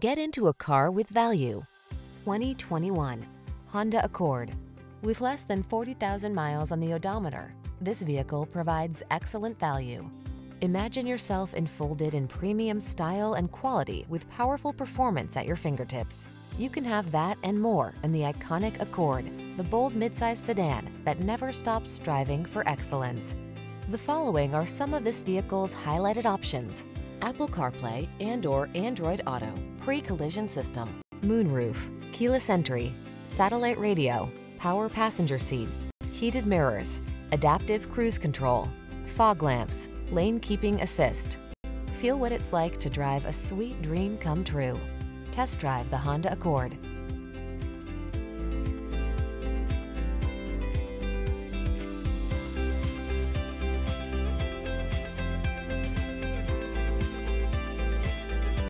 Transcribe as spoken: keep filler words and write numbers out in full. Get into a car with value. twenty twenty-one Honda Accord. With less than forty thousand miles on the odometer, this vehicle provides excellent value. Imagine yourself enfolded in premium style and quality with powerful performance at your fingertips. You can have that and more in the iconic Accord, the bold midsize sedan that never stops striving for excellence. The following are some of this vehicle's highlighted options: Apple CarPlay and or Android Auto, Pre-Collision System, moonroof, keyless entry, satellite radio, power passenger seat, heated mirrors, adaptive cruise control, fog lamps, lane keeping assist. Feel what it's like to drive a sweet dream come true. Test drive the Honda Accord.